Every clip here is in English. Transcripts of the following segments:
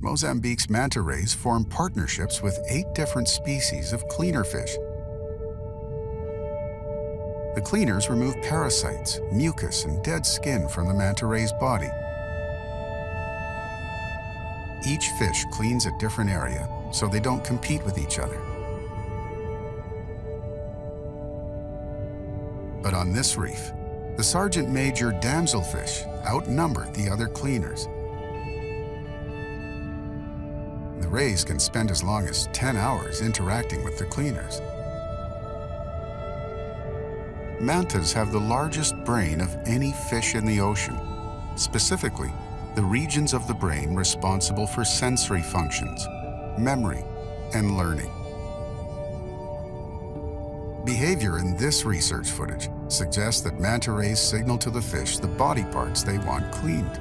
Mozambique's manta rays form partnerships with 8 different species of cleaner fish. The cleaners remove parasites, mucus, and dead skin from the manta ray's body. Each fish cleans a different area, so they don't compete with each other. But on this reef, the Sergeant Major Damselfish outnumber the other cleaners. The rays can spend as long as 10 hours interacting with the cleaners. Mantas have the largest brain of any fish in the ocean, specifically the regions of the brain responsible for sensory functions, memory, and learning. Behavior in this research footage suggests that manta rays signal to the fish the body parts they want cleaned.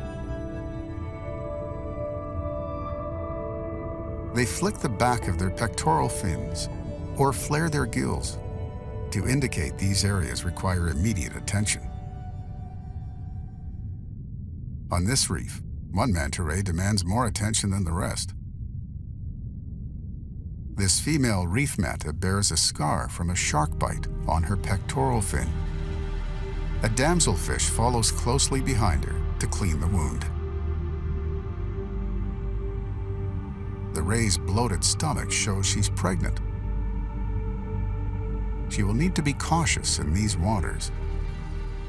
They flick the back of their pectoral fins or flare their gills to indicate these areas require immediate attention. On this reef, one manta ray demands more attention than the rest. This female reef manta bears a scar from a shark bite on her pectoral fin. A damselfish follows closely behind her to clean the wound. The ray's bloated stomach shows she's pregnant. She will need to be cautious in these waters.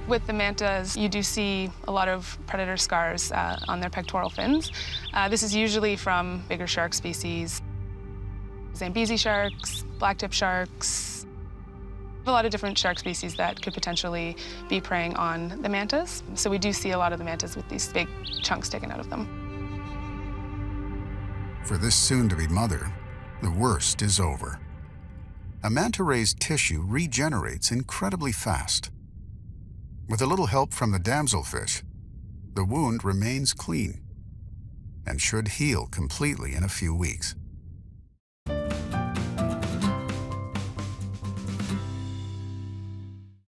With the mantas, you do see a lot of predator scars on their pectoral fins. This is usually from bigger shark species. Zambezi sharks, blacktip sharks, a lot of different shark species that could potentially be preying on the mantas. So we do see a lot of the mantas with these big chunks taken out of them. For this soon-to-be mother, the worst is over. A manta ray's tissue regenerates incredibly fast. With a little help from the damselfish, the wound remains clean and should heal completely in a few weeks.